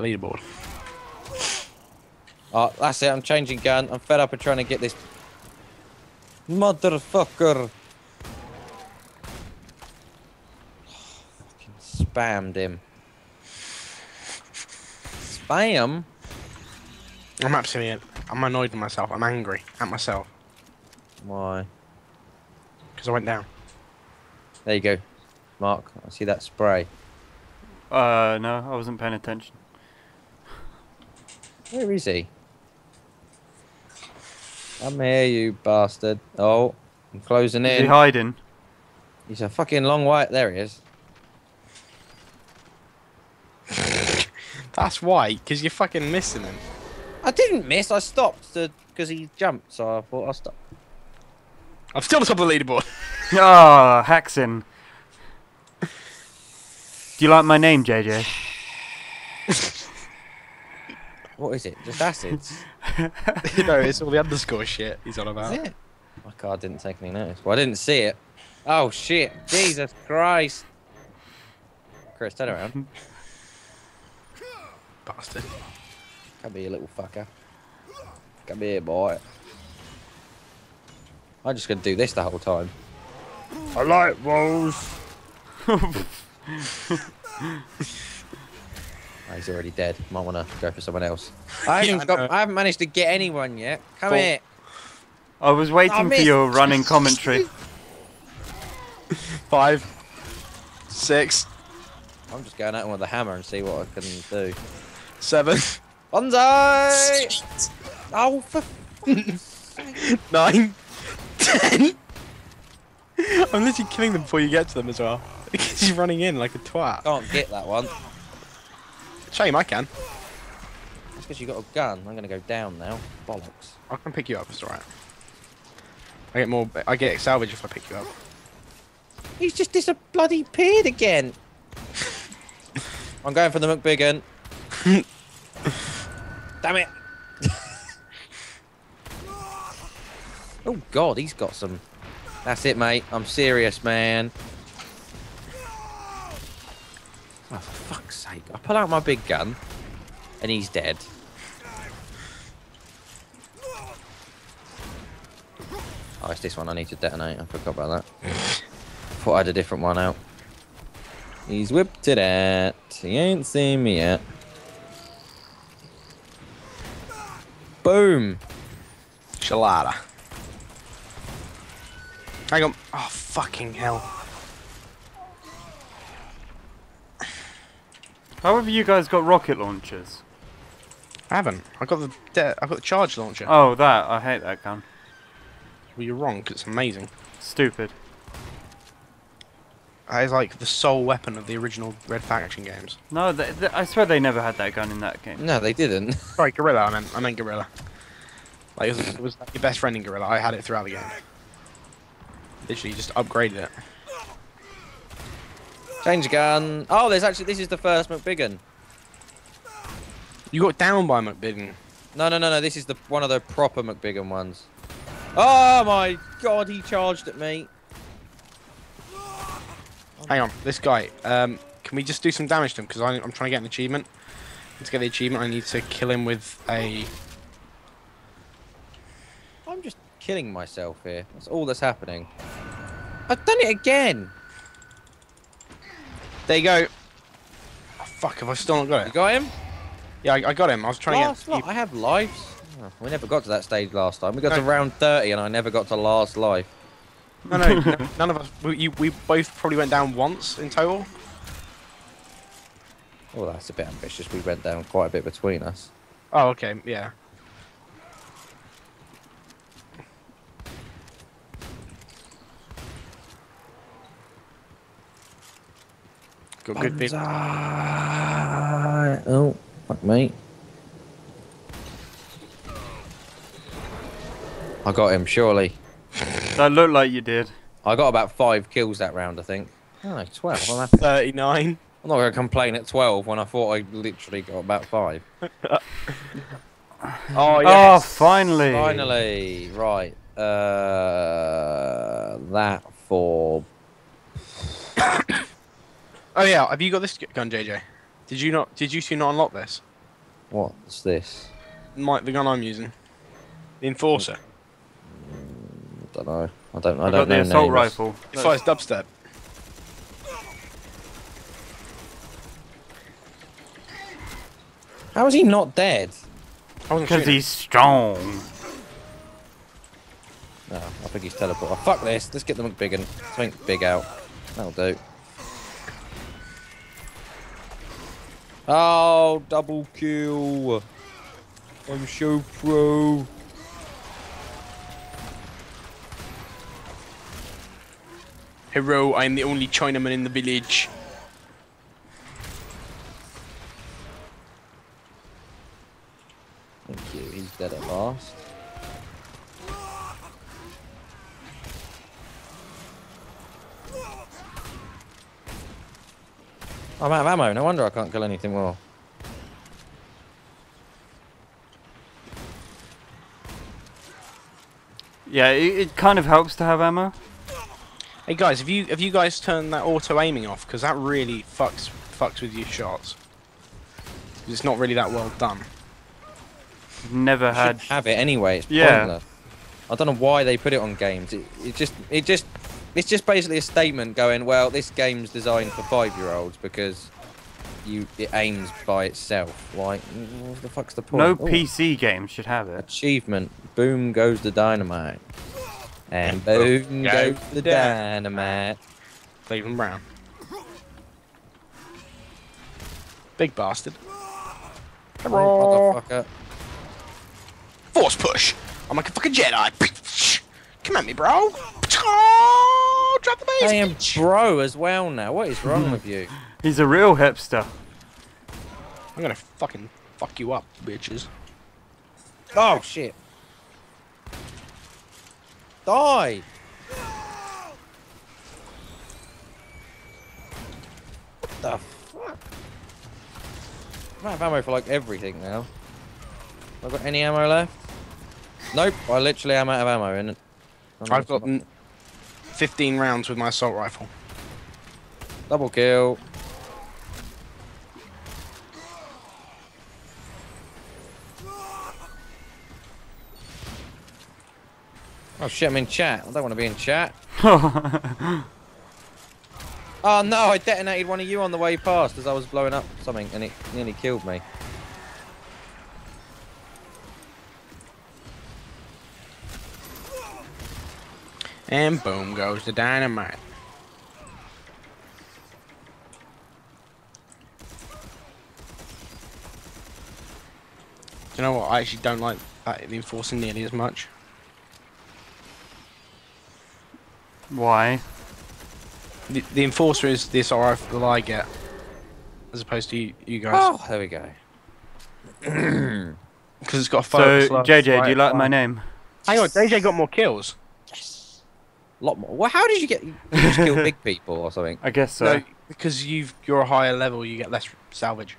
the leaderboard. Oh, that's it. I'm changing gun. I'm fed up of trying to get this motherfucker. Oh, fucking spammed him. Spam? I'm absolutely. I'm annoyed with myself. I'm angry at myself. Why? Because I went down. There you go, Mark. I see that spray. No, I wasn't paying attention. Where is he? Come here, you bastard. Oh, I'm closing in. Is he hiding? He's a fucking long way. There he is. That's why, because you're fucking missing him. I didn't miss. I stopped because he jumped, so I thought I'll stop. I'm still on top of the leaderboard. Ah, oh, Haxin. Do you like my name, JJ? What is it? Just acids? No, it's all the underscore shit he's on about. Is it? My card didn't take any notice. Well, I didn't see it. Oh, shit. Jesus Christ. Chris, turn around. Bastard. Come here, little fucker. Come here, boy. I'm just going to do this the whole time. I like rolls. Oh, he's already dead. Might want to go for someone else. I haven't managed to get anyone yet. Come here. I was waiting for your running commentary. 5, 6. I'm just going at him with a hammer and see what I can do. 7. Bonsai! Oh, for 9, 10. I'm literally killing them before you get to them as well. Because you're running in like a twat. Can't get that one. Shame, I can. That's because you got a gun. I'm gonna go down now. Bollocks. I can pick you up. It's alright. I get salvage if I pick you up. He's just bloody peered again. I'm going for the McBiggin. Damn it! Oh God, he's got some. That's it, mate. I'm serious, man. Oh, for fuck's sake. I pull out my big gun, and he's dead. Oh, it's this one I need to detonate. I forgot about that. Thought I had a different one out. He's whipped it at. He ain't seen me yet. Boom. Shalada. Hang on. Oh, fucking hell. How have you guys got rocket launchers? I haven't. I got the charge launcher. Oh, that. I hate that gun. Well, you're wrong, because it's amazing. Stupid. That is like the sole weapon of the original Red Faction games. No, I swear they never had that gun in that game. No, they didn't. Sorry, Gorilla. I meant Gorilla. Like, it was like your best friend in Gorilla. I had it throughout the game. Literally, you just upgraded it. Change gun. Oh, there's actually, this is the first McBiggin. You got down by McBiggin. No. This is the one of the proper McBiggin ones. Oh my God, he charged at me. Hang on, this guy. Can we just do some damage to him? Because I'm trying to get an achievement. To get the achievement, I need to kill him with a. I'm just killing myself here. That's all that's happening. I've done it again. There you go. Oh, fuck, have I still not got it? You got him? Yeah, I got him. I was trying to get... I have lives. Oh, we never got to that stage last time. We got to round 30 and I never got to last life. No, none of us. We both probably went down once in total. Oh, that's a bit ambitious. We went down quite a bit between us. Oh, okay, yeah. Got good bit. Oh, fuck me. I got him, surely. That looked like you did. I got about 5 kills that round, I think. Oh, 12. I'm 39. I'm not going to complain at 12 when I thought I literally got about 5. Oh, yes. Oh, finally. Finally. Right. That for... Oh yeah, have you got this gun, JJ? Did you two not unlock this? What's this? Might the gun I'm using. The Enforcer. I don't know. I don't know the assault names. Rifle. It fires dubstep. How is he not dead? Because he's strong. No, I think he's teleported. Oh, fuck this. Let's get the McBiggin. Something big out. That'll do. Oh, double kill. I'm so pro. Hero, I'm the only Chinaman in the village. Thank you, he's dead at last. I'm out of ammo, no wonder I can't kill anything more. Yeah, it kind of helps to have ammo. Hey guys, have you guys turned that auto aiming off? Because that really fucks with your shots. It's not really that well done. Never had. Have it anyway. It's pointless. I don't know why they put it on games. It's just basically a statement going, well, this game's designed for 5-year-olds because it aims by itself. Like, what the fuck's the point? No PC game should have it. Achievement. Boom goes the dynamite. And boom goes the dynamite. Cleveland Brown. Big bastard. Come on, motherfucker. Force push. I'm like a fucking Jedi. Come at me, bro. Oh, drop the base. I am bro as well now. What is wrong with you? He's a real hipster. I'm gonna fucking fuck you up, bitches. Oh shit. Die. What the fuck? I'm out of ammo for like everything now. Have I got any ammo left? Nope, I literally am out of ammo. And I've got 15 rounds with my assault rifle. Double kill. Oh shit, I'm in chat. I don't want to be in chat. Oh no, I detonated one of you on the way past as I was blowing up something and it nearly killed me. And boom goes the dynamite. Do you know what? I actually don't like that the Enforcer nearly as much. Why? The Enforcer is this rifle I get, as opposed to you guys. Oh, there we go. Because it's got a fire. So JJ, do you like my name? Hang on, JJ got more kills. Lot more. Well, how did you get? You just kill big people or something? I guess so. No, because you're a higher level, you get less salvage.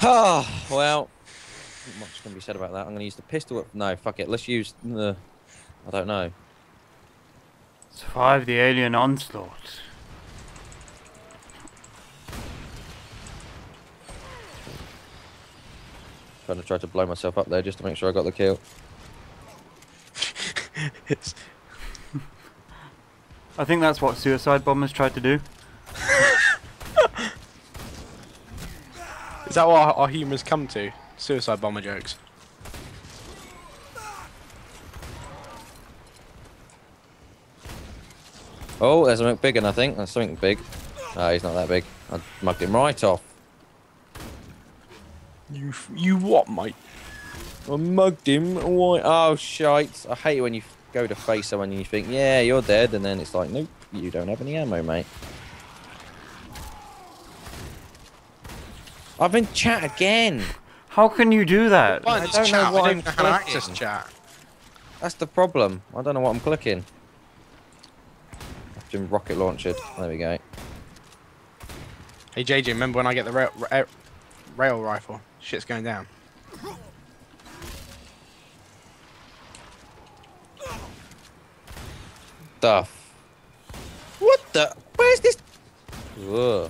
Ah, well, not much can be said about that. I'm going to use the pistol. No, fuck it. Let's use the. I don't know. Survive the alien onslaught. Trying to blow myself up there just to make sure I got the kill. I think that's what suicide bombers tried to do. Is that what our humours come to? Suicide bomber jokes. Oh, there's something big, and I think that's something big. No, he's not that big. I mugged him right off. You what, mate? I mugged him. Why? Oh, shite. I hate it when you go to face someone and you think, yeah, you're dead, and then it's like, nope, you don't have any ammo, mate. I've been chat again. How can you do that? I don't know what I'm clicking. Access chat. That's the problem. I don't know what I'm clicking. I've been rocket launched. There we go. Hey, JJ, remember when I get the rail rifle? Shit's going down. What the? Where's this? Ugh.